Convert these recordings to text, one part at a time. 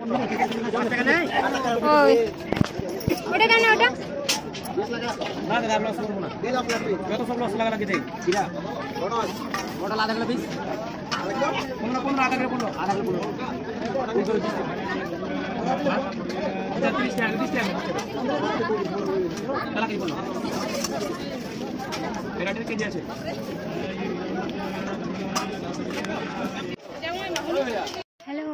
Hello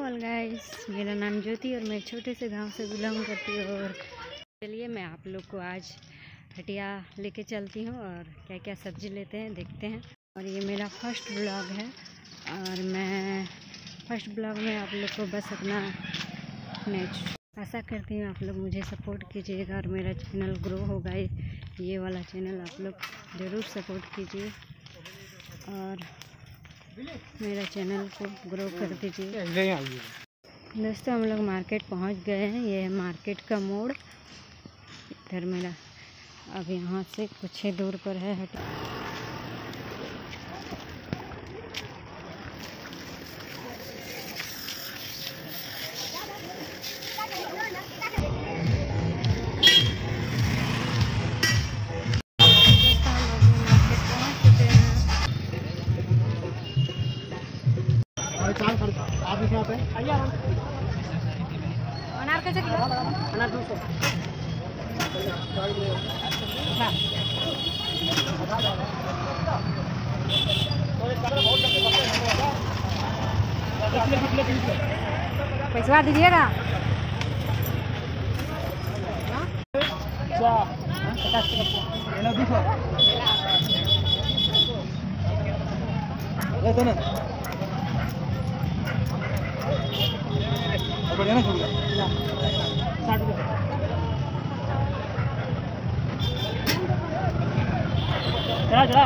all guys, मेरा नाम ज्योति और मैं छोटे से गांव से बिलोंग करती हूँ। और चलिए मैं आप लोग को आज हटिया लेके चलती हूँ और क्या क्या सब्ज़ी लेते हैं देखते हैं। और ये मेरा फर्स्ट ब्लॉग है और मैं फर्स्ट ब्लॉग में आप लोग को बस अपना मैं आशा करती हूँ आप लोग मुझे सपोर्ट कीजिएगा और मेरा चैनल ग्रो होगा। ये वाला चैनल आप लोग ज़रूर सपोर्ट कीजिए और मेरा चैनल को ग्रो कर दीजिए। दोस्तों हम लोग मार्केट पहुंच गए हैं। ये है मार्केट का मोड़, इधर मेरा अब यहाँ से कुछ ही दूर पर है हट। आप इसमें पे आइए, अनार कैसे किलो? अनार 200। पैसा दीजिएगा। हां 50 200 बढ़िया ना छोड़िए 60 रुपये। चला चला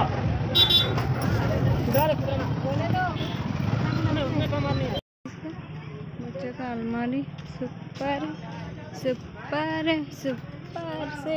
बच्चों का अलमारी सुपर सुपर सुपर से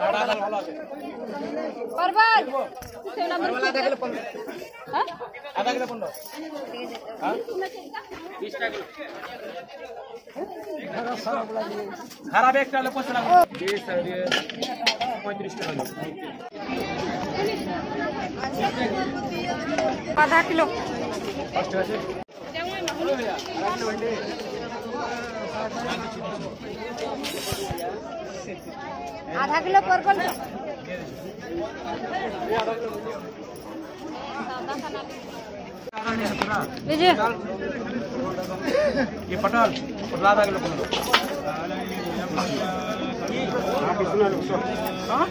परवार से नंबर आधा किलो 15 हां आधा किलो 15 हां 20 टा किलो हरा बैग डालो 5 टा 35 टा आधा किलो फर्स्ट है जाऊं माहौल है आधा वंडे आधा किलो परगल लीजिए ये पटल पटला आधा किलो बोलो आप इसमें लो हां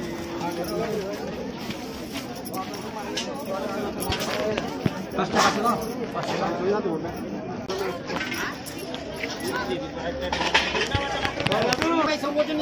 बस चला बस चला दो कोबी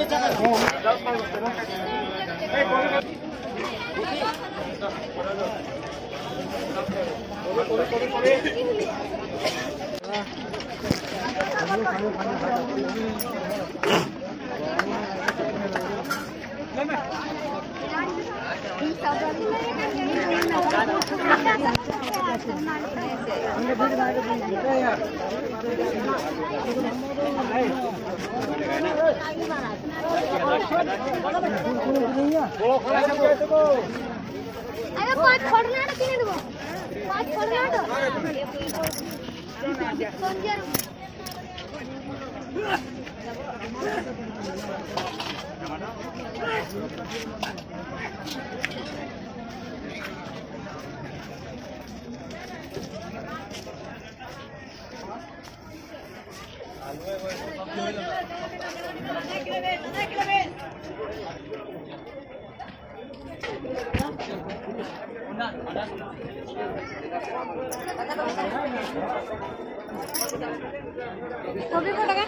को लगा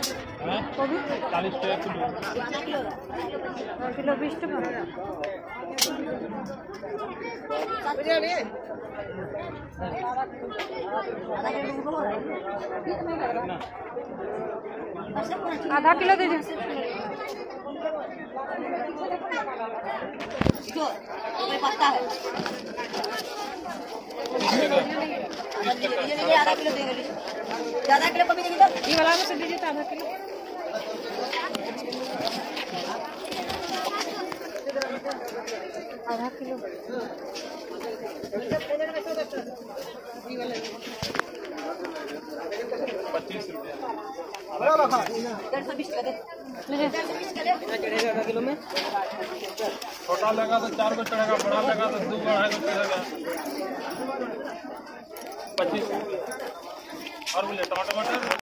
हां कोबी 40 टका किलो 1 किलो 20 टका बिरयानी आधा किलो दे दीजिए इसको मैं पता है ये आधा किलो दे दीजिए ज्यादा किलो कभी दे दीजिए ये वाला मुझे दीजिए आधा किलो आधा किलो ये वाला 120 का दे आधा किलो में छोटा लगा तो 4 को चढ़ेगा बड़ा लगा तो 2 को आएगा चढ़ेगा 25 और बोले टमाटर